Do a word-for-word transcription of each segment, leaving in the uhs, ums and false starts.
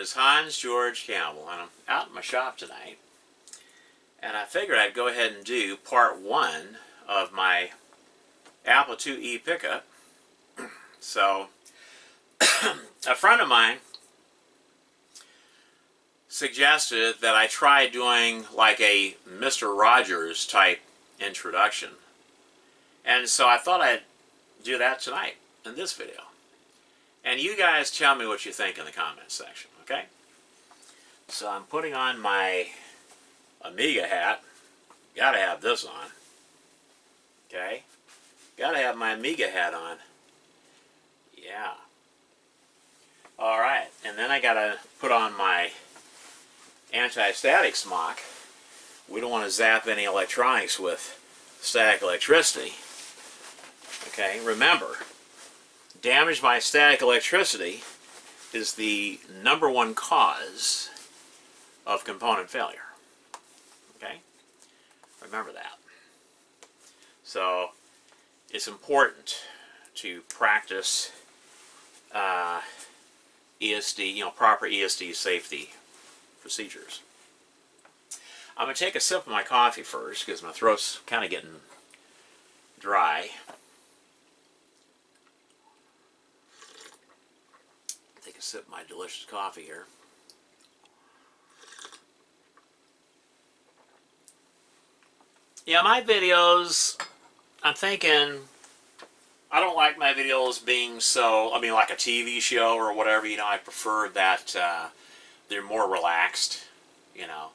is Hans George Campbell, and I'm out in my shop tonight, and I figured I'd go ahead and do part one of my Apple two E pickup. So, a friend of mine suggested that I try doing like a Mister Rogers type introduction, and so I thought I'd do that tonight in this video. And you guys tell me what you think in the comments section, okay? So I'm putting on my Amiga hat. Gotta have this on. Okay? Gotta have my Amiga hat on. Yeah. Alright, and then I gotta put on my anti-static smock. We don't want to zap any electronics with static electricity. Okay, remember, damage by static electricity is the number one cause of component failure. Okay? Remember that. So, it's important to practice uh, E S D, you know, proper E S D safety procedures. I'm going to take a sip of my coffee first because my throat's kind of getting dry. Sip my delicious coffee here. Yeah, my videos, I'm thinking, I don't like my videos being so, I mean, like a T V show or whatever, you know, I prefer that uh, they're more relaxed, you know,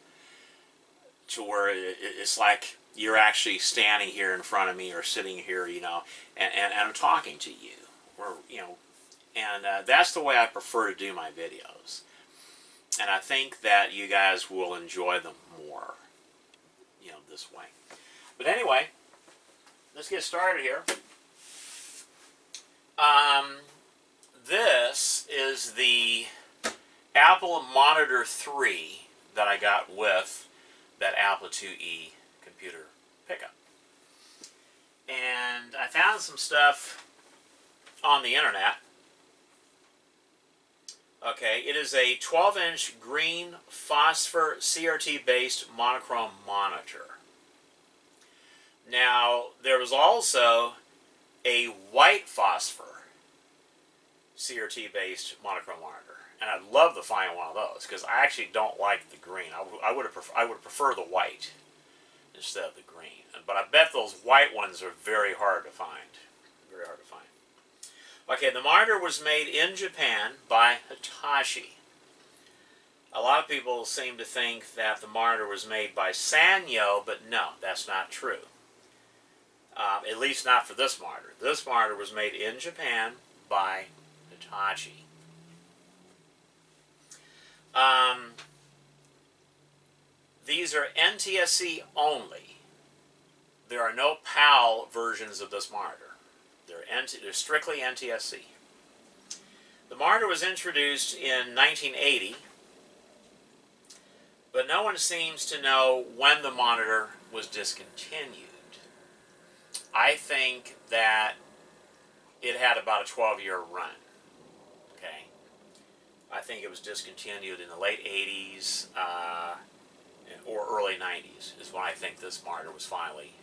to where it, it's like you're actually standing here in front of me or sitting here, you know, and, and, and I'm talking to you, or, you know, And uh, that's the way I prefer to do my videos. And I think that you guys will enjoy them more, you know, this way. But anyway, let's get started here. Um, this is the Apple Monitor three that I got with that Apple two E computer pickup. And I found some stuff on the internet. Okay, it is a twelve inch green phosphor C R T-based monochrome monitor. Now, there was also a white phosphor C R T-based monochrome monitor, and I'd love to find one of those because I actually don't like the green. I, I would prefer, I would prefer the white instead of the green, but I bet those white ones are very hard to find. Very hard to find. Okay, the monitor was made in Japan by Hitachi. A lot of people seem to think that the monitor was made by Sanyo, but no, that's not true. Uh, at least not for this monitor. This monitor was made in Japan by Hitachi. Um, these are N T S C only. There are no P A L versions of this monitor. They're, they're strictly N T S C. The monitor was introduced in nineteen eighty, but no one seems to know when the monitor was discontinued. I think that it had about a twelve year run. Okay, I think it was discontinued in the late eighties uh, or early nineties is when I think this monitor was finally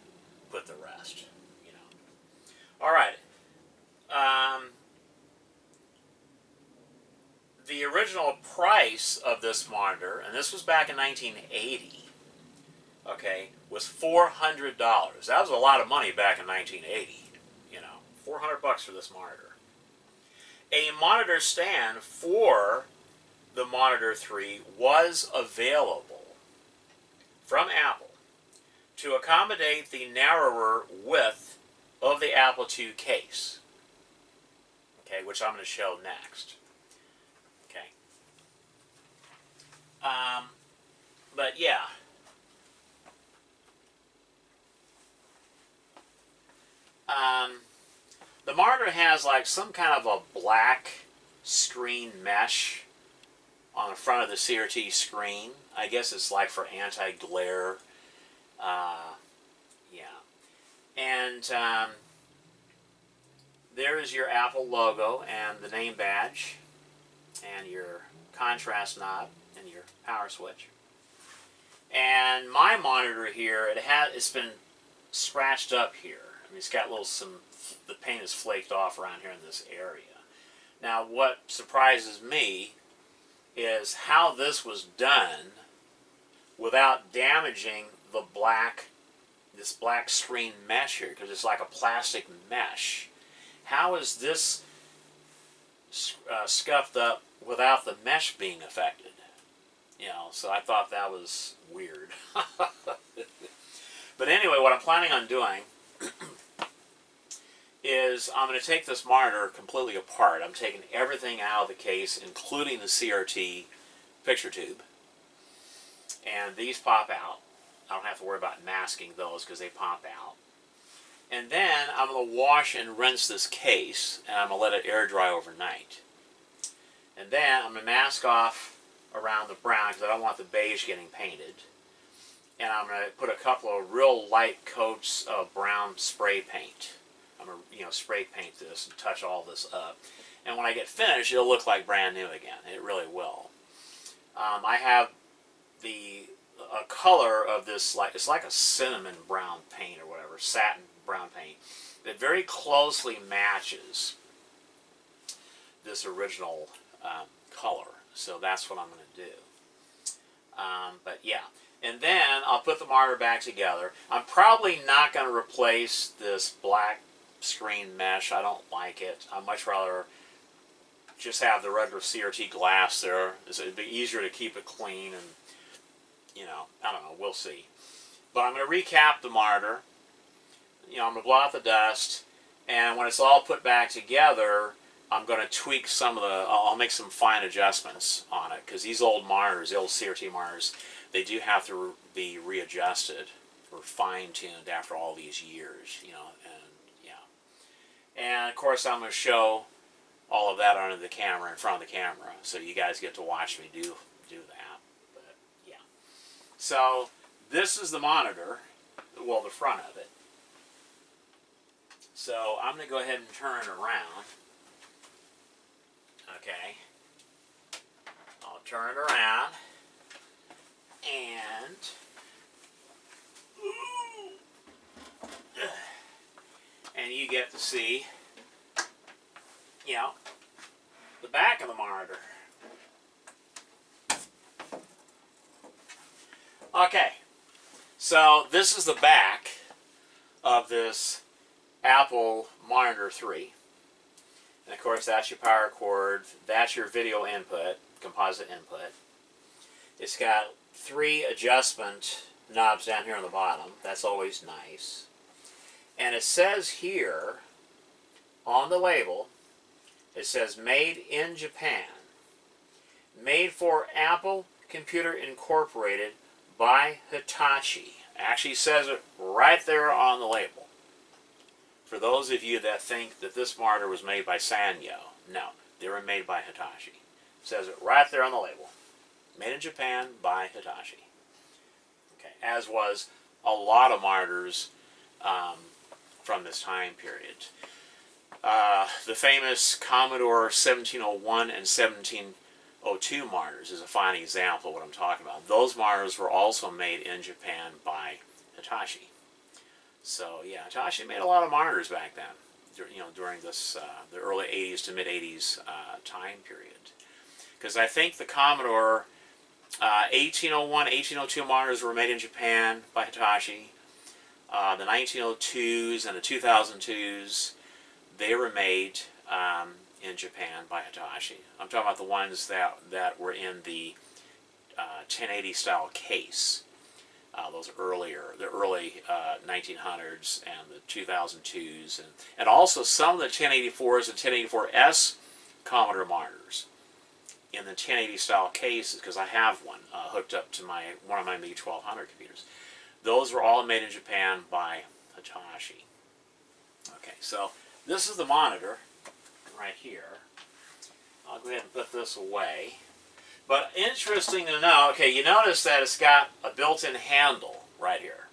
put to rest. Alright, um, the original price of this monitor, and this was back in nineteen eighty, okay, was four hundred dollars. That was a lot of money back in nineteen eighty, you know, four hundred bucks for this monitor. A monitor stand for the Monitor three was available from Apple to accommodate the narrower width of the Apple two case, okay, which I'm going to show next. Okay, um, but yeah, um, the monitor has like some kind of a black screen mesh on the front of the C R T screen. I guess it's like for anti-glare. Uh, yeah. And um, there is your Apple logo and the name badge and your contrast knob and your power switch. And my monitor here, it has, it's been scratched up here. I mean, it's got little some, the paint is flaked off around here in this area. Now, what surprises me is how this was done without damaging the black, this black screen mesh here, because it's like a plastic mesh. How is this uh, scuffed up without the mesh being affected? You know, so I thought that was weird. But anyway, what I'm planning on doing is I'm going to take this monitor completely apart. I'm taking everything out of the case, including the C R T picture tube. And these pop out. I don't have to worry about masking those because they pop out. And then I'm going to wash and rinse this case, and I'm going to let it air dry overnight. And then I'm going to mask off around the brown because I don't want the beige getting painted. And I'm going to put a couple of real light coats of brown spray paint. I'm going to, you know, spray paint this and touch all this up. And when I get finished, it'll look like brand new again. It really will. Um, I have the a color of this, like it's like a cinnamon brown paint or whatever, satin brown paint, that very closely matches this original um, color. So that's what I'm going to do. Um, but yeah. And then I'll put the monitor back together. I'm probably not going to replace this black screen mesh. I don't like it. I'd much rather just have the regular C R T glass there. It'd be easier to keep it clean and, you know, I don't know. We'll see. But I'm going to recap the monitor. You know, I'm going to blow out the dust. And when it's all put back together, I'm going to tweak some of the, I'll make some fine adjustments on it. Because these old monitors, the old C R T monitors, they do have to be readjusted or fine-tuned after all these years, you know, and yeah. And of course, I'm going to show all of that under the camera, in front of the camera, so you guys get to watch me do do that. But yeah. So this is the monitor, well, the front of it. So I'm going to go ahead and turn it around. Okay. I'll turn it around. And and you get to see, you know, the back of the monitor. Okay, so this is the back of this Apple Monitor three. And of course, that's your power cord, that's your video input, composite input. It's got three adjustment knobs down here on the bottom. That's always nice. And it says here on the label, it says made in Japan, made for Apple Computer Incorporated by Hitachi. Actually says it right there on the label. For those of you that think that this monitor was made by Sanyo, no, they were made by Hitachi. It says it right there on the label. Made in Japan by Hitachi. Okay, as was a lot of monitors um, from this time period. Uh, the famous Commodore seventeen oh one and seventeen oh two monitors is a fine example of what I'm talking about. Those monitors were also made in Japan by Hitachi. So yeah, Hitachi made a lot of monitors back then. You know, during this uh, the early eighties to mid eighties uh, time period, because I think the Commodore Uh, eighteen oh one, eighteen oh two monitors were made in Japan by Hitachi. Uh, the nineteen oh twos and the two thousand twos, they were made um, in Japan by Hitachi. I'm talking about the ones that, that were in the uh, ten eighty style case. Uh, those earlier, the early uh, nineteen hundreds and the two thousand twos. And, and also some of the ten eighty-fours and ten eighty-four S Commodore monitors in the ten eighty style cases, because I have one uh, hooked up to my one of my Mi twelve hundred computers. Those were all made in Japan by Hitachi. Okay, so this is the monitor right here. I'll go ahead and put this away. But interesting to know, okay, you notice that it's got a built-in handle right here.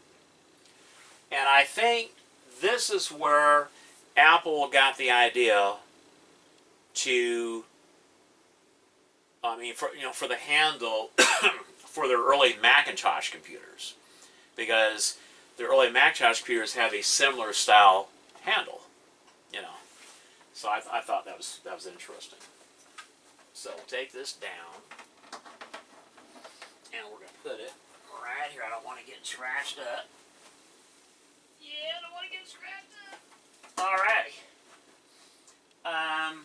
And I think this is where Apple got the idea to I mean, for, you know, for the handle for their early Macintosh computers, because their early Macintosh computers have a similar style handle, you know. So I, th I thought that was that was interesting. So we'll take this down, and we're gonna put it right here. I don't want to get scratched up. Yeah, I don't want to get scratched up. Alrighty. Um.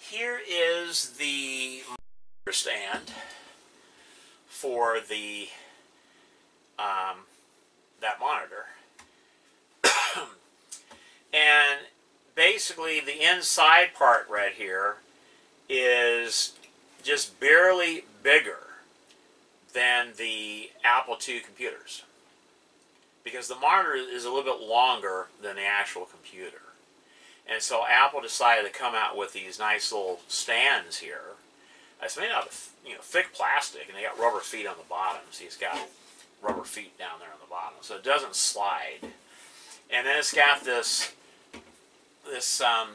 Here is the monitor stand for the um, that monitor, and basically the inside part right here is just barely bigger than the Apple two computers, because the monitor is a little bit longer than the actual computer. And so Apple decided to come out with these nice little stands here. It's made out of, you know, thick plastic, and they got rubber feet on the bottom. See, it's got rubber feet down there on the bottom, so it doesn't slide. And then it's got this this um,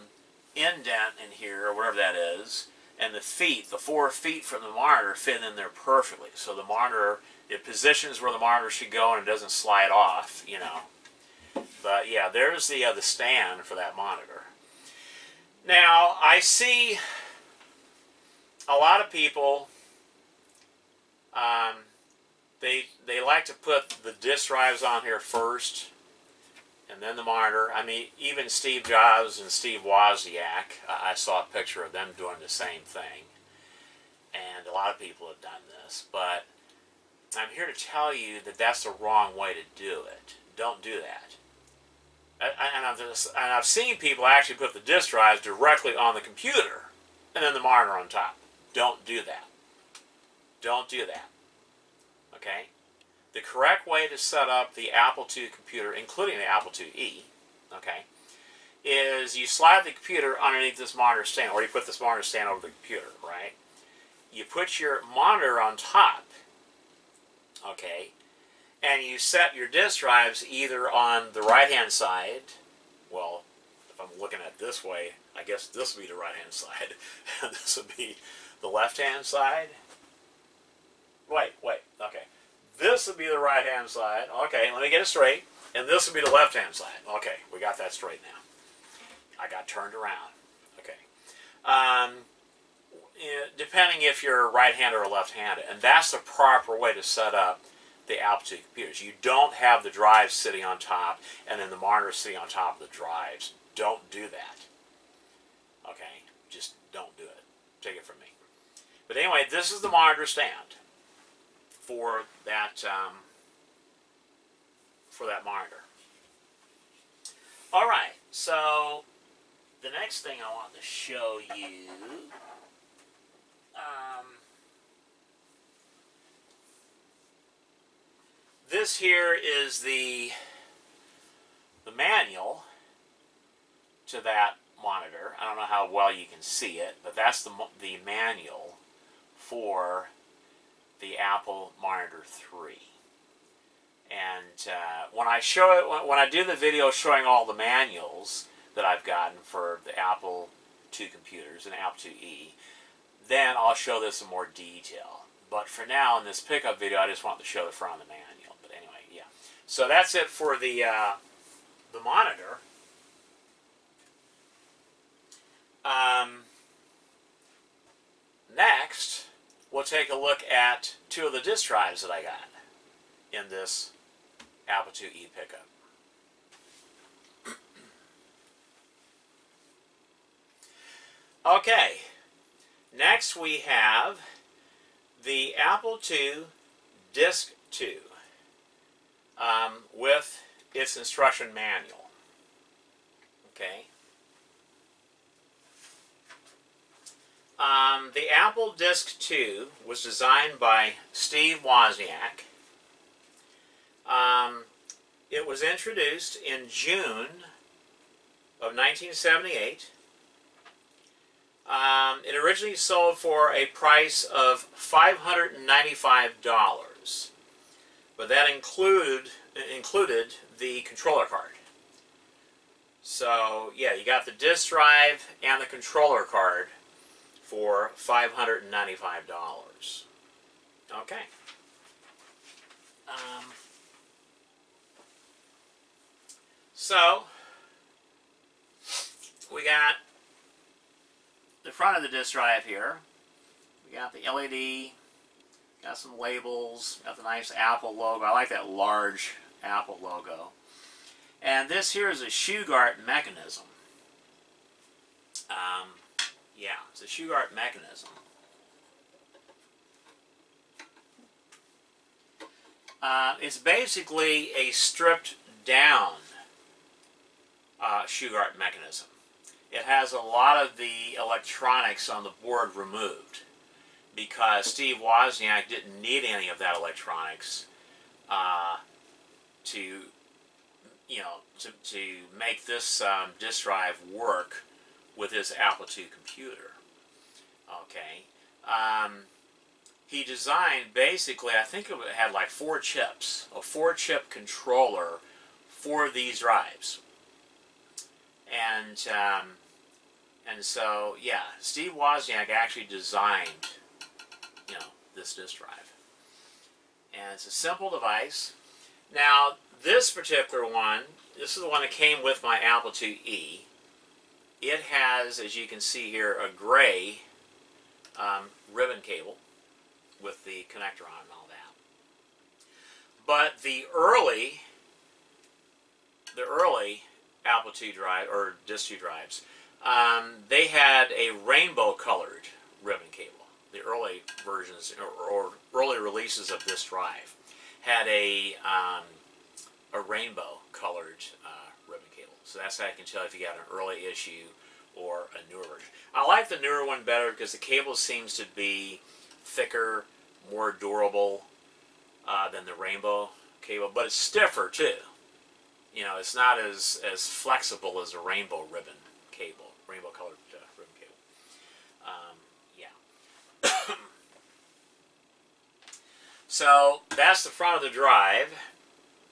indent in here, or whatever that is, and the feet, the four feet from the monitor, fit in there perfectly. So the monitor, it positions where the monitor should go, and it doesn't slide off, you know. But yeah, there's the uh, the stand for that monitor. Now, I see a lot of people, um, they, they like to put the disk drives on here first, and then the monitor. I mean, even Steve Jobs and Steve Wozniak, uh, I saw a picture of them doing the same thing. And a lot of people have done this, but I'm here to tell you that that's the wrong way to do it. Don't do that. And I've, just, and I've seen people actually put the disk drives directly on the computer and then the monitor on top. Don't do that. Don't do that. Okay? The correct way to set up the Apple two computer, including the Apple IIe, okay, is you slide the computer underneath this monitor stand, or you put this monitor stand over the computer, right? You put your monitor on top, okay, and you set your disk drives either on the right-hand side. Well, if I'm looking at it this way, I guess this would be the right-hand side. This would be the left-hand side. Wait, wait, okay. This would be the right-hand side. Okay, let me get it straight. And this would be the left-hand side. Okay, we got that straight now. I got turned around. Okay. Um, depending if you're right-handed or left-handed. And that's the proper way to set up the Apple two computers. You don't have the drives sitting on top and then the monitor sitting on top of the drives. Don't do that. Okay? Just don't do it. Take it from me. But anyway, this is the monitor stand for that um, for that monitor. Alright, so the next thing I want to show you um, this here is the, the manual to that monitor. I don't know how well you can see it, but that's the, the manual for the Apple Monitor three. And uh, when I show it, when, when I do the video showing all the manuals that I've gotten for the Apple two computers and Apple IIe, then I'll show this in more detail. But for now, in this pickup video, I just want to show the front of the manual. So that's it for the uh, the monitor. Um, next, we'll take a look at two of the disk drives that I got in this Apple IIe pickup. Okay, next we have the Apple two Disk two. Um, with its instruction manual. Okay. Um, the Apple Disk two was designed by Steve Wozniak. Um, it was introduced in June of nineteen seventy-eight. Um, it originally sold for a price of five hundred ninety-five dollars. But that include, included the controller card. So yeah, you got the disk drive and the controller card for five hundred ninety-five dollars. Okay. Um, so we got the front of the disk drive here. We got the L E D, got some labels, got the nice Apple logo. I like that large Apple logo. And this here is a Shugart mechanism. Um, yeah, it's a Shugart mechanism. Uh, it's basically a stripped-down uh, Shugart mechanism. It has a lot of the electronics on the board removed because Steve Wozniak didn't need any of that electronics uh, to... you know, to, to make this um, disk drive work with his Apple two computer. Okay. Um, he designed basically, I think it had like four chips, a four chip controller for these drives. And, um, and so, yeah, Steve Wozniak actually designed, you know, this disk drive. And it's a simple device. Now, this particular one, this is the one that came with my Apple two E. It has, as you can see here, a gray um, ribbon cable with the connector on and all that. But the early, the early Apple two drive or disk two drives, um, they had a rainbow-colored ribbon cable. The early versions or, or early releases of this drive had a um, a rainbow-colored uh, ribbon cable. So that's how I can tell if you got an early issue or a newer version. I like the newer one better because the cable seems to be thicker, more durable uh, than the rainbow cable, but it's stiffer too. You know, it's not as, as flexible as a rainbow ribbon cable, rainbow-colored uh, ribbon cable. Um, yeah. So that's the front of the drive.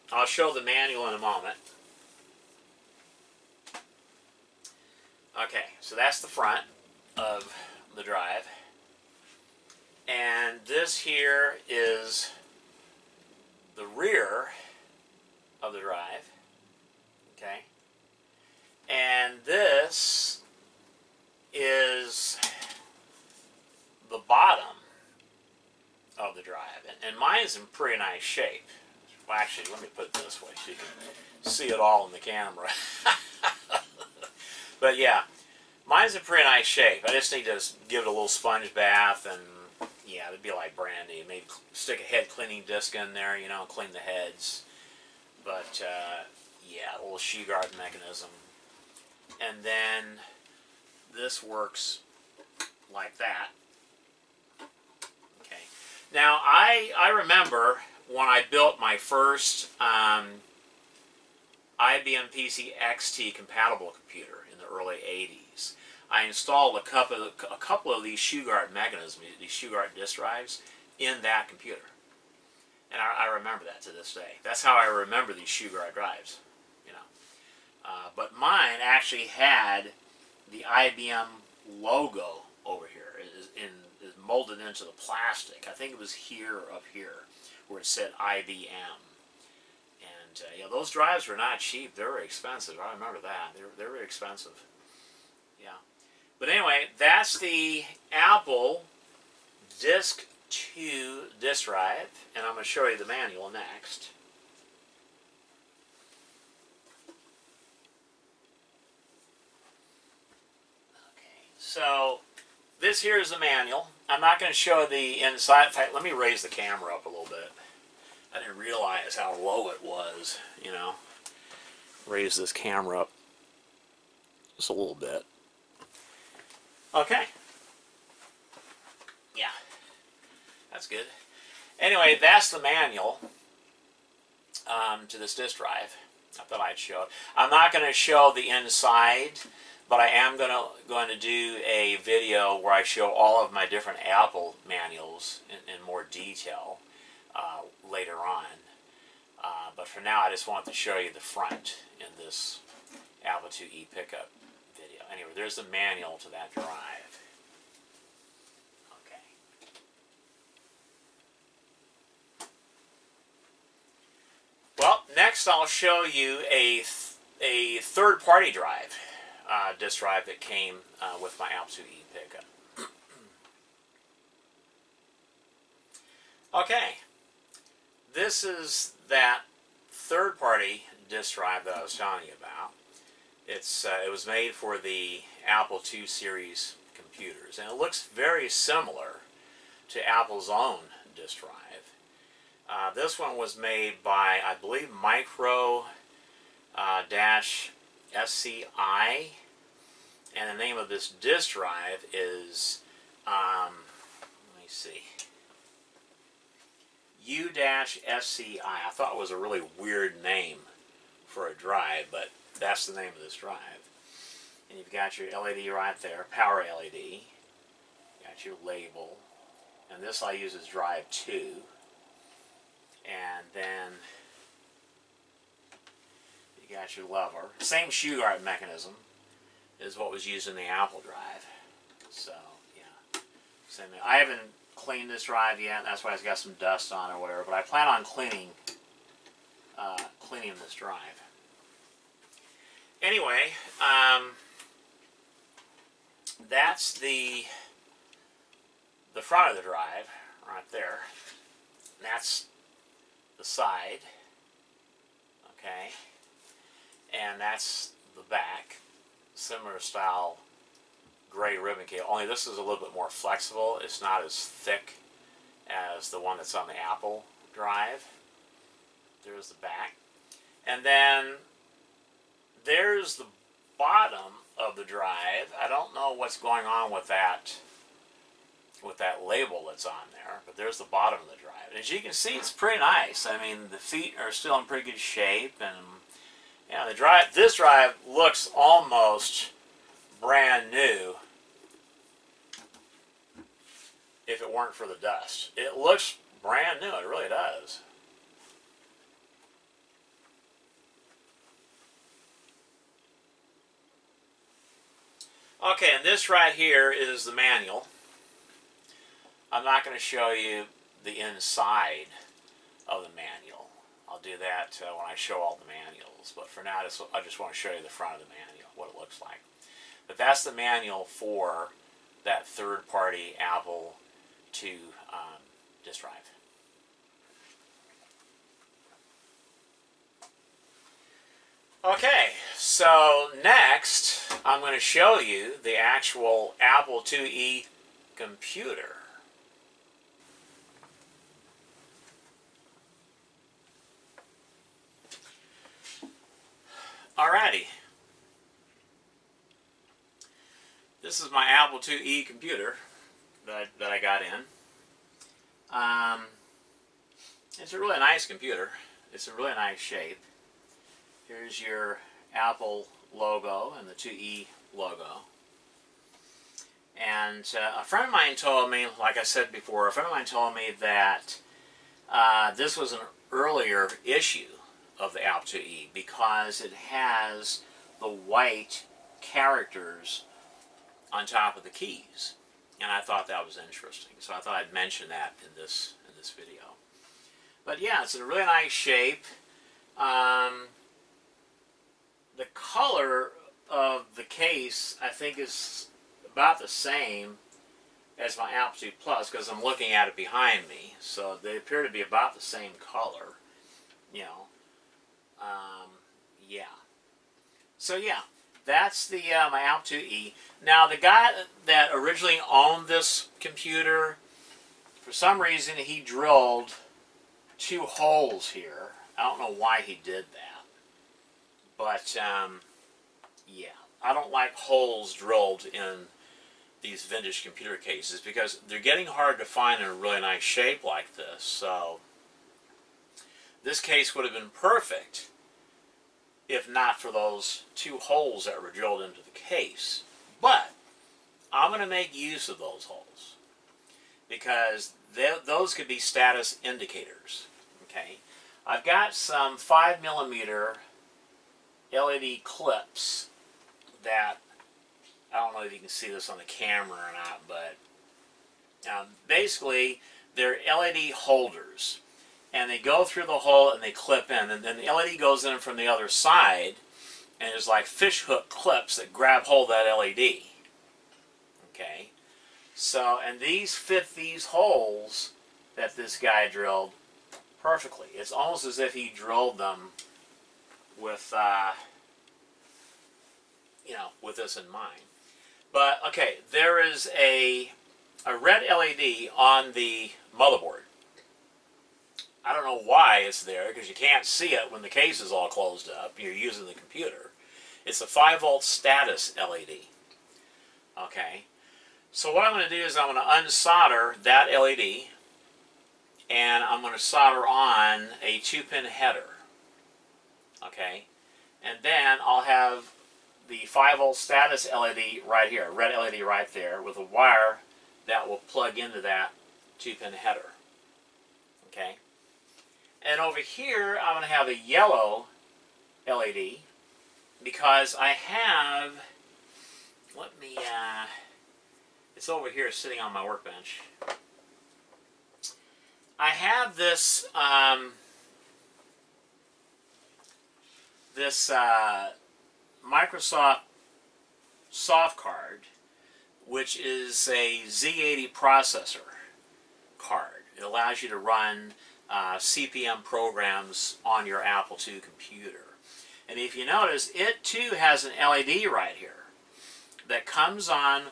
I'll show the manual in a moment. Okay, so that's the front of the drive. And this here is the rear of the drive. Okay. And this is the bottom of the drive. And mine's in pretty nice shape. Well, actually, let me put it this way so you can see it all in the camera. But yeah, mine's in pretty nice shape. I just need to give it a little sponge bath, and yeah, it'd be like brand new. Maybe stick a head cleaning disc in there, you know, clean the heads. But uh, yeah, a little Shugart mechanism. And then this works like that. Okay. Now, I, I remember... when I built my first um, I B M P C X T compatible computer in the early eighties, I installed a couple of, a couple of these Shugart mechanisms, these Shugart disk drives, in that computer. And I, I remember that to this day. That's how I remember these Shugart drives, you know. Uh, but mine actually had the I B M logo over here. It is, in, it is molded into the plastic. I think it was here or up here, where it said I B M. And uh, yeah, those drives were not cheap. They were expensive. I remember that. They were, they were expensive. Yeah. But anyway, that's the Apple Disk two disk drive. And I'm going to show you the manual next. Okay. So this here is the manual. I'm not going to show the inside. In fact, let me raise the camera up a little bit. I didn't realize how low it was, you know. Raise this camera up just a little bit. Okay. Yeah. That's good. Anyway, that's the manual um, to this disk drive. I thought I'd show it. I'm not going to show the inside, but I am going to, going to do a video where I show all of my different Apple manuals in, in more detail uh, later on. Uh, but for now, I just want to show you the front in this Apple two E pickup video. Anyway, there's a manual to that drive. Okay. Well, next I'll show you a th a third-party drive, uh, disk drive that came uh, with my Apple two E pickup. Okay, this is that third-party disk drive that I was telling you about. It's uh, it was made for the Apple two series computers, and it looks very similar to Apple's own disk drive. Uh, this one was made by, I believe, Micro-S C I, and the name of this disk drive is, um, let me see. U S C I. I thought it was a really weird name for a drive, but that's the name of this drive. And you've got your L E D right there, power L E D. You've got your label. And this I use as drive two. And then you got your lever. Same Shugart mechanism is what was used in the Apple drive. So, yeah. Same. I haven't cleaned this drive yet, that's why it's got some dust on or whatever, but I plan on cleaning uh, cleaning this drive. Anyway, um, that's the the front of the drive right there. That's the side, okay, and that's the back, similar style gray ribbon cable, only this is a little bit more flexible. It's not as thick as the one that's on the Apple drive. There's the back. And then there's the bottom of the drive. I don't know what's going on with that with that label that's on there, but there's the bottom of the drive. And as you can see, it's pretty nice. I mean, the feet are still in pretty good shape, and yeah, you know, the drive this drive looks almost brand new if it weren't for the dust. It looks brand new, it really does. Okay, and this right here is the manual. I'm not going to show you the inside of the manual. I'll do that uh, when I show all the manuals, but for now I just want to show you the front of the manual, what it looks like. But that's the manual for that third-party Apple two um, disk drive. Okay, so next I'm going to show you the actual Apple two E computer. Alrighty. This is my Apple two E computer that I, that I got in. Um, it's a really nice computer. It's a really nice shape. Here's your Apple logo and the two E logo. And uh, a friend of mine told me, like I said before, a friend of mine told me that uh, this was an earlier issue of the Apple two E because it has the white characters on top of the keys, and I thought that was interesting, so I thought I'd mention that in this in this video. But yeah, it's in a really nice shape. Um, the color of the case, I think, is about the same as my Apple two Plus, because I'm looking at it behind me, so they appear to be about the same color, you know. Um, yeah. So yeah. That's the uh, my Apple two E. Now, the guy that originally owned this computer, for some reason, he drilled two holes here. I don't know why he did that. But, um, yeah. I don't like holes drilled in these vintage computer cases because they're getting hard to find in a really nice shape like this. So, this case would have been perfect if not for those two holes that were drilled into the case. But I'm going to make use of those holes because they, those could be status indicators. Okay, I've got some five millimeter L E D clips that, I don't know if you can see this on the camera or not, but um, basically they're L E D holders, and they go through the hole and they clip in, and then the L E D goes in from the other side, and there's like fish hook clips that grab hold of that L E D. Okay, so, and these fit these holes that this guy drilled perfectly. It's almost as if he drilled them with, uh, you know, with this in mind. But, okay, there is a, a red L E D on the motherboard. I don't know why it's there, because you can't see it when the case is all closed up. You're using the computer. It's a five volt status L E D. Okay, so what I'm going to do is I'm going to unsolder that L E D, and I'm going to solder on a two pin header. Okay, and then I'll have the five volt status L E D right here, red L E D right there, with a wire that will plug into that two pin header. Okay, and over here I'm going to have a yellow L E D, because I have, let me, uh, it's over here sitting on my workbench. I have this, um, this, uh, Microsoft SoftCard, which is a Z eighty processor card. It allows you to run uh, C P M programs on your Apple two computer. And if you notice, it too has an L E D right here that comes on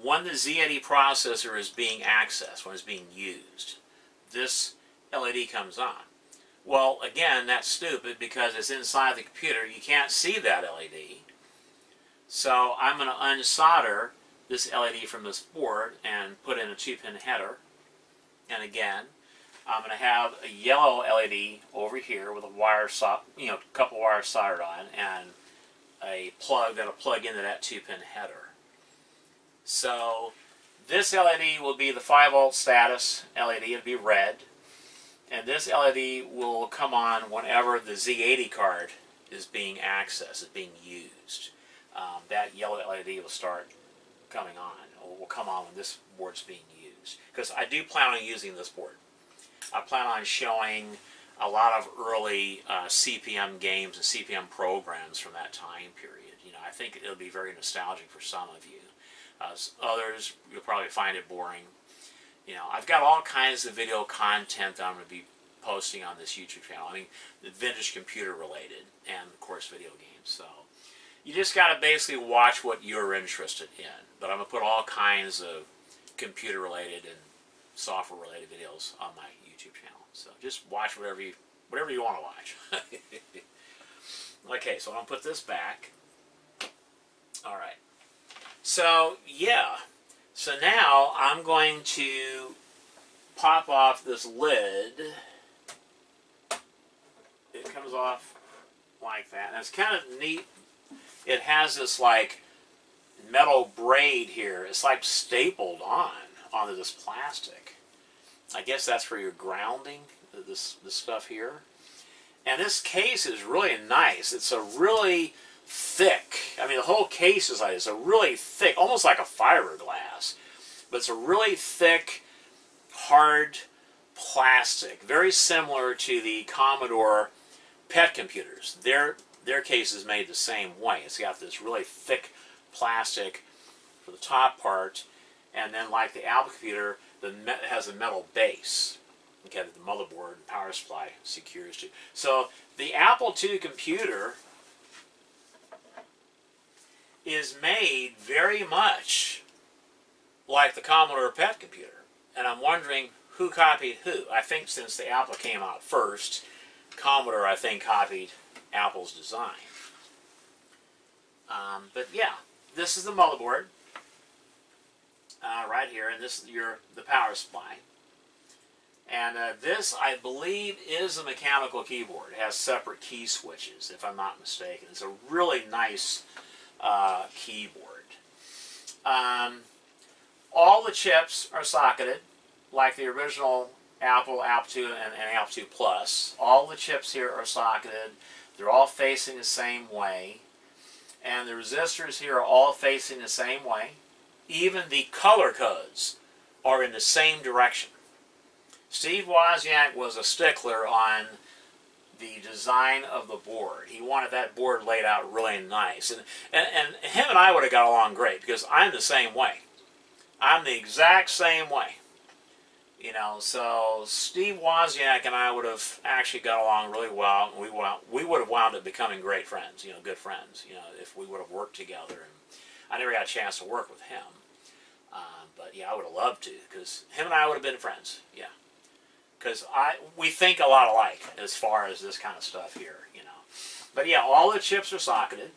when the Z eighty processor is being accessed, when it's being used. This L E D comes on. Well, again, that's stupid, because it's inside the computer. You can't see that L E D. So I'm going to unsolder this L E D from this board and put in a two pin header. And again, I'm going to have a yellow L E D over here with a wire, so you know, a couple wires soldered on, and a plug that'll plug into that two pin header. So this L E D will be the five volt status L E D. It'll be red. And this L E D will come on whenever the Z eighty card is being accessed, is being used. Um, that yellow L E D will start coming on, or will come on when this board's being used. Because I do plan on using this board. I plan on showing a lot of early uh, C P M games and C P M programs from that time period. You know, I think it'll be very nostalgic for some of you. Uh, others, you'll probably find it boring. You know, I've got all kinds of video content that I'm going to be posting on this YouTube channel. I mean, vintage computer related, and of course video games. So you just got to basically watch what you're interested in. But I'm going to put all kinds of computer related and software related videos on my YouTube channel. So just watch whatever you, whatever you want to watch. Okay, so I'm going to put this back. All right. So, yeah. So now I'm going to pop off this lid. It comes off like that. And it's kind of neat. It has this like metal braid here. It's like stapled on onto this plastic. I guess that's for your grounding, this, this stuff here. And this case is really nice. It's a really thick, I mean the whole case is like this, a really thick, almost like a fiberglass, but it's a really thick, hard plastic, very similar to the Commodore PET computers. Their, their case is made the same way. It's got this really thick plastic for the top part, and then like the Apple computer, the met, has a metal base. Okay, that the motherboard and power supply secures to. So the Apple two computer is made very much like the Commodore PET computer. And I'm wondering who copied who. I think since the Apple came out first, Commodore, I think, copied Apple's design. Um, but yeah, this is the motherboard uh, right here, and this is your the power supply. And uh, this, I believe, is a mechanical keyboard. It has separate key switches, if I'm not mistaken. It's a really nice Uh, keyboard. Um, all the chips are socketed, like the original Apple, Apple two, and, and Apple two Plus. All the chips here are socketed. They're all facing the same way. And the resistors here are all facing the same way. Even the color codes are in the same direction. Steve Wozniak was a stickler on the design of the board. He wanted that board laid out really nice. And, and, and him and I would have got along great, because I'm the same way. I'm the exact same way. You know, so Steve Wozniak and I would have actually got along really well. We wound, we would have wound up becoming great friends, you know, good friends, you know, if we would have worked together. And I never got a chance to work with him. Uh, but, yeah, I would have loved to, because him and I would have been friends, yeah. Because I we think a lot alike as far as this kind of stuff here, you know. But, yeah, all the chips are socketed.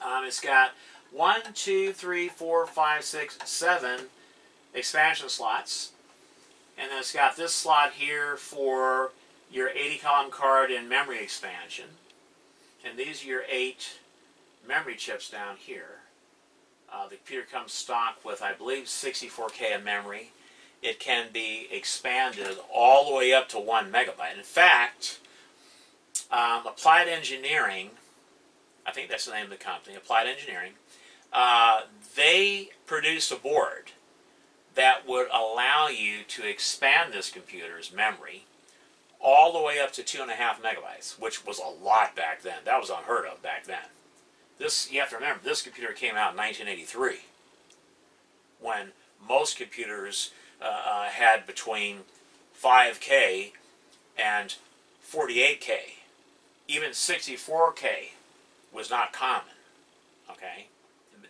Um, it's got one, two, three, four, five, six, seven expansion slots. And then it's got this slot here for your eighty column card and memory expansion. And these are your eight memory chips down here. Uh, the computer comes stock with, I believe, sixty-four K of memory. It can be expanded all the way up to one megabyte. In fact, um, Applied Engineering, I think that's the name of the company, Applied Engineering, uh, they produced a board that would allow you to expand this computer's memory all the way up to two and a half megabytes, which was a lot back then. That was unheard of back then. This, you have to remember, this computer came out in nineteen eighty-three, when most computers uh, had between five K and forty-eight K. Even sixty-four K was not common, okay?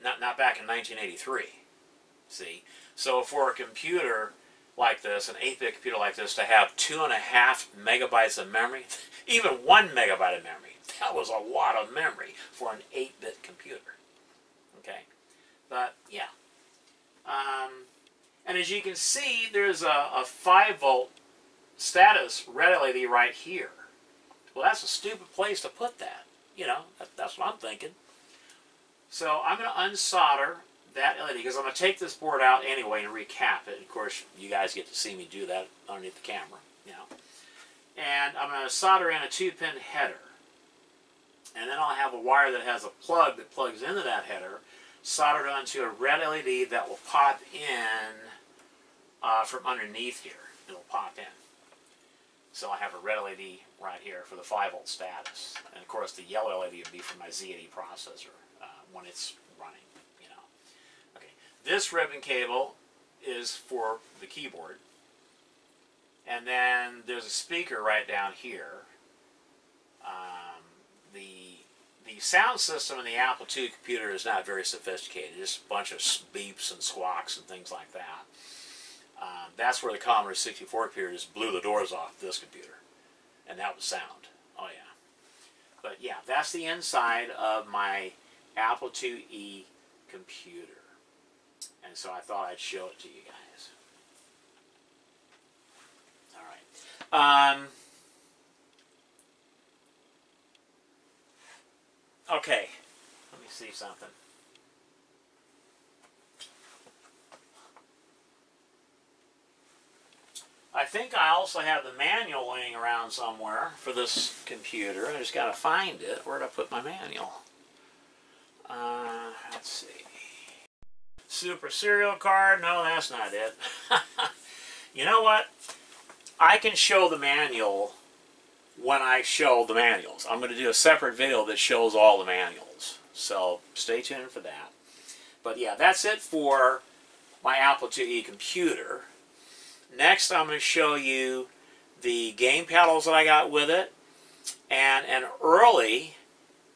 Not, not back in nineteen eighty-three, see? So for a computer like this, an eight bit computer like this, to have two and a half megabytes of memory, even one megabyte of memory, that was a lot of memory for an eight bit computer. Okay? But, yeah. Um, and as you can see, there's a, a five volt status red L E D right here. Well, that's a stupid place to put that. You know, that, that's what I'm thinking. So I'm going to unsolder that L E D, because I'm going to take this board out anyway and recap it. Of course, you guys get to see me do that underneath the camera, you know. And I'm going to solder in a two pin header. And then I'll have a wire that has a plug that plugs into that header, soldered onto a red L E D that will pop in uh, from underneath here. It'll pop in. So I have a red L E D right here for the five volt status. And, of course, the yellow L E D would be for my Z eighty processor uh, when it's running. This ribbon cable is for the keyboard. And then there's a speaker right down here. Um, the, the sound system in the Apple two computer is not very sophisticated. It's just a bunch of beeps and squawks and things like that. Um, that's where the Commodore sixty-four computer just blew the doors off this computer. And that was sound. Oh, yeah. But, yeah, that's the inside of my Apple two E computer. And so I thought I'd show it to you guys. All right. Um, okay. Let me see something. I think I also have the manual laying around somewhere for this computer. I just got to find it. Where did I put my manual? Uh, let's see. Super serial card? No, that's not it. You know what? I can show the manual when I show the manuals. I'm going to do a separate video that shows all the manuals. So stay tuned for that. But yeah, that's it for my Apple two E computer. Next, I'm going to show you the game pedals that I got with it and an early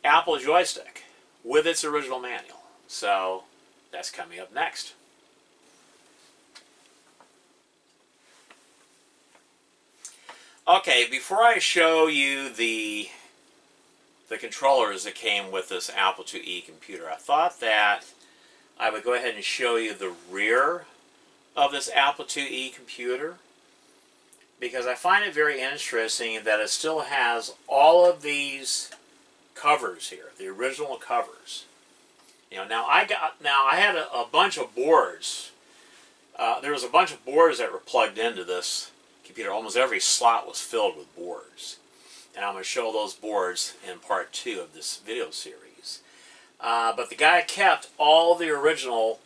Apple joystick with its original manual. So that's coming up next. Okay, before I show you the, the controllers that came with this Apple two E computer, I thought that I would go ahead and show you the rear of this Apple two E computer, because I find it very interesting that it still has all of these covers here, the original covers. You know, now I got now I had a, a bunch of boards. Uh, there was a bunch of boards that were plugged into this computer. Almost every slot was filled with boards. and I'm going to show those boards in part two of this video series. Uh, but the guy kept all the original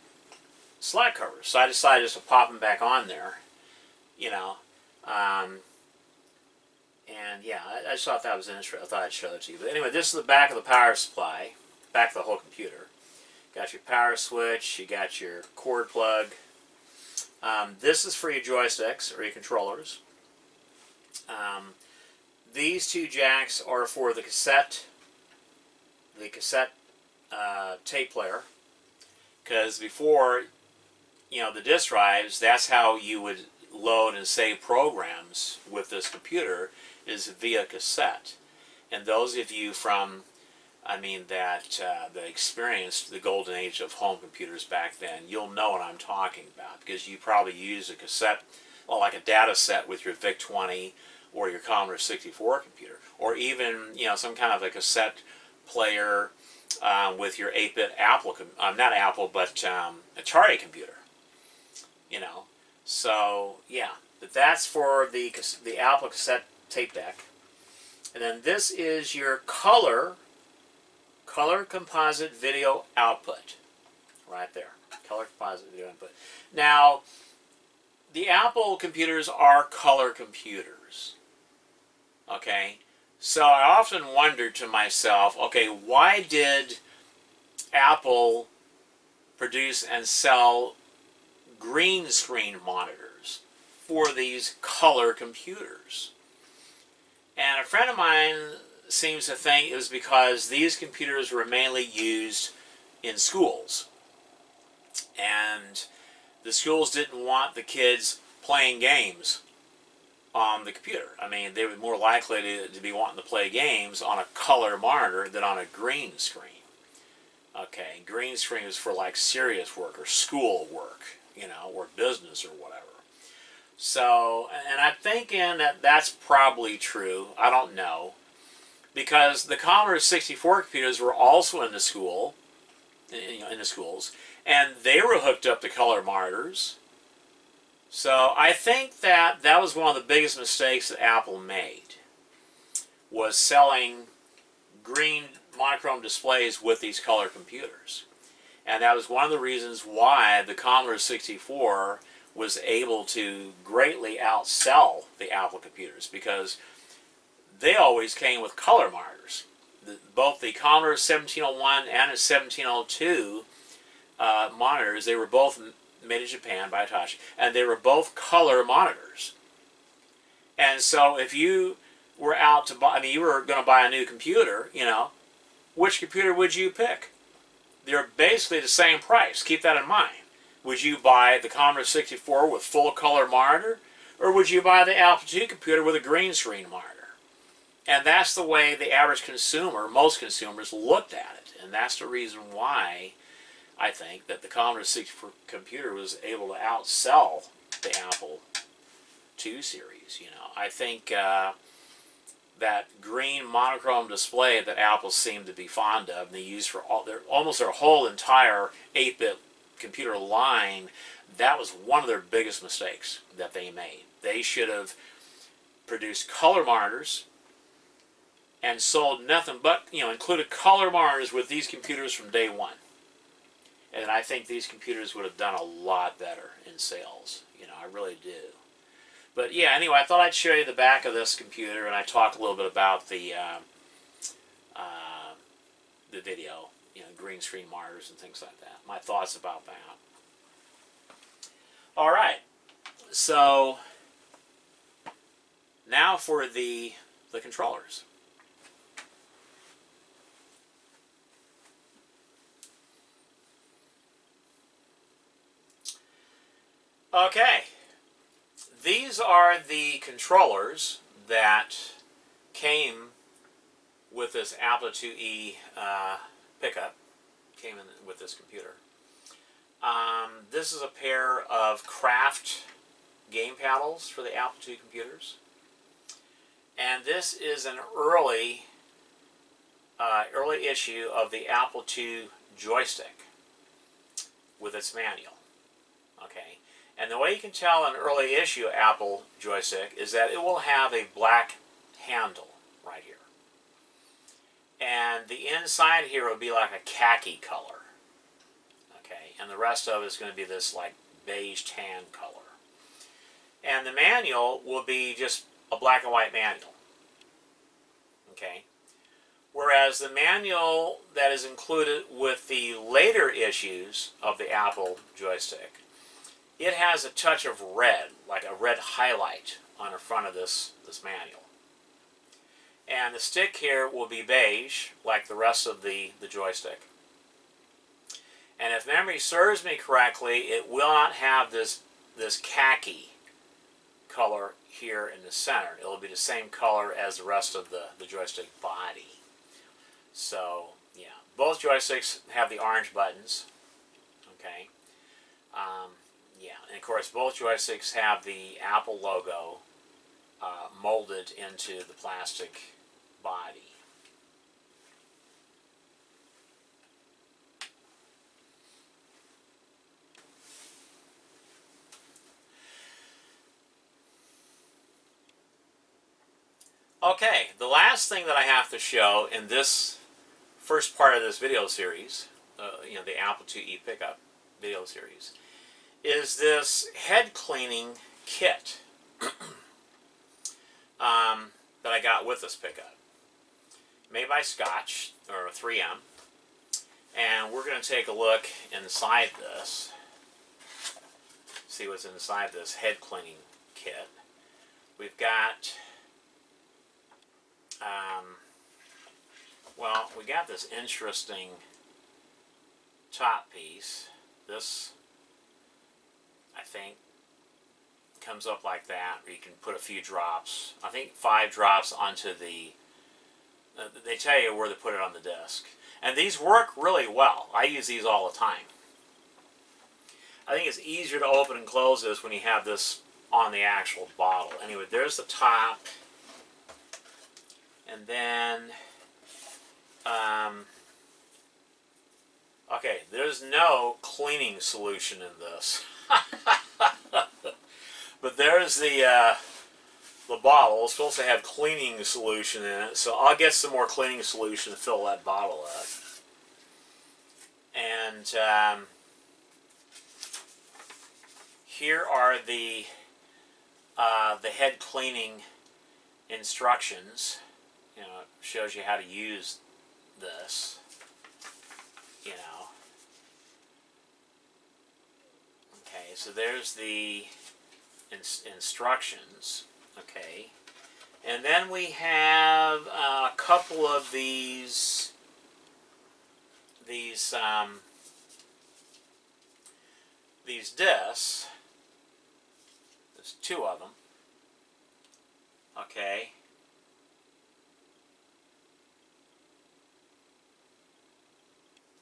slide covers, so I decided just to pop them back on there, you know. Um, and yeah, I, I just thought that was interesting. I thought I'd show it to you. But anyway, this is the back of the power supply, back of the whole computer. Got your power switch, you got your cord plug. Um, this is for your joysticks or your controllers. Um, these two jacks are for the cassette, the cassette uh, tape player, because before, you know, the disk drives, that's how you would load and save programs with this computer, is via cassette. And those of you from, I mean, that uh, that experienced the golden age of home computers back then, you'll know what I'm talking about, because you probably used a cassette, well, like a data set with your VIC twenty or your Commodore sixty-four computer, or even, you know, some kind of a cassette player uh, with your eight bit Apple, um, not Apple, but um, Atari computer, you know. So yeah, but that's for the the Apple cassette tape deck, and then this is your color. Color composite video output, right there. Color composite video output. Now, the Apple computers are color computers. Okay, so I often wondered to myself, okay, why did Apple produce and sell green screen monitors for these color computers? And a friend of mine seems to think it was because these computers were mainly used in schools, and the schools didn't want the kids playing games on the computer. I mean, they were more likely to, to be wanting to play games on a color monitor than on a green screen. Okay, green screen is for like serious work or school work, you know, or business or whatever. So, and I'm thinking that that's probably true. I don't know. Because the Commodore sixty-four computers were also in the school, you know, in the schools, and they were hooked up to color monitors. So I think that that was one of the biggest mistakes that Apple made, was selling green monochrome displays with these color computers. And that was one of the reasons why the Commodore sixty-four was able to greatly outsell the Apple computers, because they always came with color monitors. The, both the Commodore seventeen oh one and the seventeen oh two uh, monitors, they were both made in Japan by Hitachi, and they were both color monitors. And so if you were out to buy, I mean, you were going to buy a new computer, you know, which computer would you pick? They're basically the same price. Keep that in mind. Would you buy the Commodore sixty-four with full color monitor, or would you buy the Apple two computer with a green screen monitor? And that's the way the average consumer, most consumers, looked at it. And that's the reason why I think that the Commodore sixty-four computer was able to outsell the Apple two series. You know, I think uh, that green monochrome display that Apple seemed to be fond of, and they used for all their, almost their whole entire eight bit computer line, that was one of their biggest mistakes that they made. They should have produced color monitors and sold nothing but, you know, included color monitors with these computers from day one. And I think these computers would have done a lot better in sales. You know, I really do. But yeah, anyway, I thought I'd show you the back of this computer, and I talked a little bit about the uh, uh, the video, you know, green screen monitors and things like that. My thoughts about that. All right, so now for the the controllers. Okay, these are the controllers that came with this Apple two E uh, pickup, came in with this computer. Um, this is a pair of Kraft game paddles for the Apple two computers. And this is an early, uh, early issue of the Apple two joystick with its manual. Okay. And the way you can tell an early issue Apple joystick is that it will have a black handle, right here. And the inside here will be like a khaki color. Okay, and the rest of it is going to be this like beige tan color. And the manual will be just a black and white manual. Okay. Whereas the manual that is included with the later issues of the Apple joystick, it has a touch of red, like a red highlight on the front of this, this manual. And the stick here will be beige, like the rest of the, the joystick. And if memory serves me correctly, it will not have this, this khaki color here in the center. It will be the same color as the rest of the, the joystick body. So, yeah, both joysticks have the orange buttons, okay? Um, yeah, and of course, both joysticks have the Apple logo uh, molded into the plastic body. Okay, the last thing that I have to show in this first part of this video series, uh, you know, the Apple two E pickup video series, is this head cleaning kit um, that I got with this pickup, made by Scotch or three M, and we're going to take a look inside this, see what's inside this head cleaning kit. We've got, um, well, we got this interesting top piece. This, I think, comes up like that, where you can put a few drops. I think five drops onto the, uh, they tell you where to put it on the disc. And these work really well. I use these all the time. I think it's easier to open and close this when you have this on the actual bottle. Anyway, there's the top. And then, Um, okay, there's no cleaning solution in this. But there's the, uh, the bottle. It's supposed to have cleaning solution in it, so I'll get some more cleaning solution to fill that bottle up. And um, here are the, uh, the head cleaning instructions. You know, it shows you how to use this, you know. Okay, so there's the ins instructions, okay. And then we have uh, a couple of these, these, um, these discs. There's two of them, okay.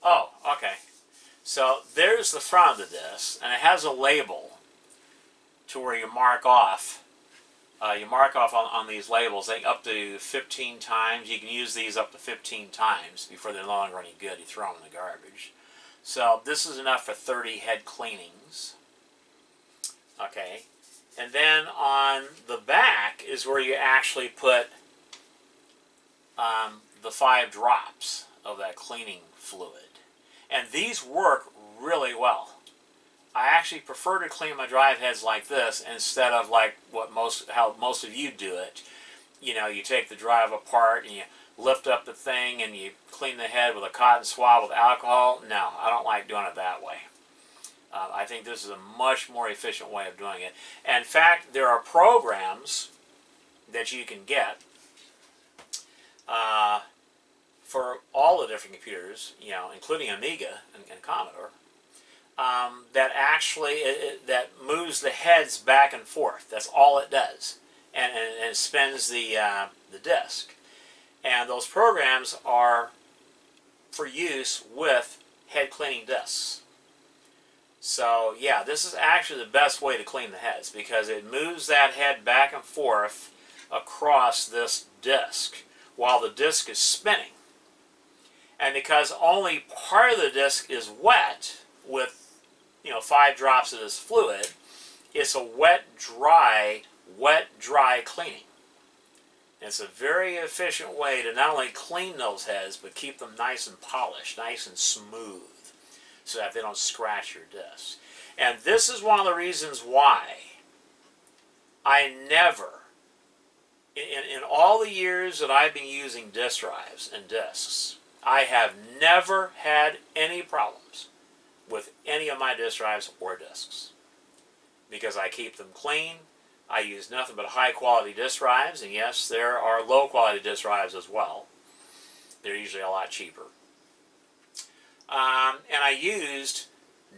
Oh, okay. So there's the front of the disc, and it has a label to where you mark off. Uh, you mark off on, on these labels, they up to fifteen times. You can use these up to fifteen times before they're no longer any good. You throw them in the garbage. So this is enough for thirty head cleanings. Okay. And then on the back is where you actually put um, the five drops of that cleaning fluid. And these work really well. I actually prefer to clean my drive heads like this instead of like what most, how most of you do it. You know, you take the drive apart and you lift up the thing and you clean the head with a cotton swab with alcohol. No, I don't like doing it that way. Uh, I think this is a much more efficient way of doing it. And in fact, there are programs that you can get uh, for all the different computers, you know, including Amiga and, and Commodore, um, that actually it, it, that moves the heads back and forth. That's all it does, and, and, and it spins the uh, the disk. And those programs are for use with head cleaning disks. So yeah, this is actually the best way to clean the heads because it moves that head back and forth across this disk while the disk is spinning. And because only part of the disc is wet with, you know, five drops of this fluid, it's a wet, dry, wet, dry cleaning. And it's a very efficient way to not only clean those heads, but keep them nice and polished, nice and smooth, so that they don't scratch your discs. And this is one of the reasons why I never, in, in all the years that I've been using disk drives and discs, I have never had any problems with any of my disk drives or discs, because I keep them clean. I use nothing but high-quality disk drives, and yes, there are low-quality disk drives as well. They're usually a lot cheaper. Um, and I used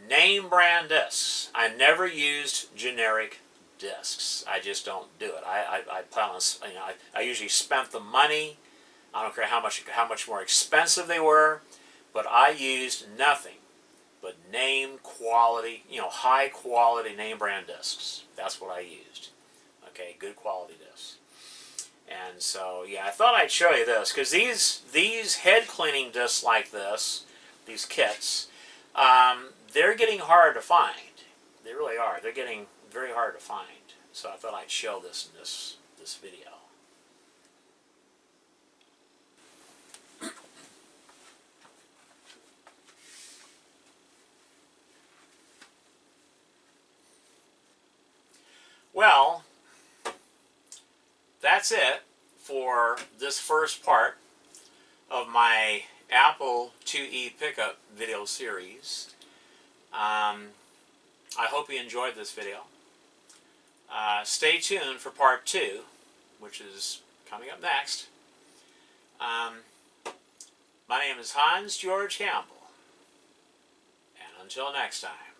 name-brand discs. I never used generic discs. I just don't do it. I I, I, plan on, you know, I, I usually spent the money. I don't care how much how much more expensive they were, but I used nothing but name quality, you know, high quality name brand discs. That's what I used. Okay, good quality discs. And so, yeah, I thought I'd show you this, because these, these head cleaning discs like this, these kits, um, they're getting hard to find. They really are. They're getting very hard to find. So I thought I'd show this in this, this video. Well, that's it for this first part of my Apple two E pickup video series. Um, I hope you enjoyed this video. Uh, stay tuned for part two, which is coming up next. Um, my name is Hans George Campbell, and until next time.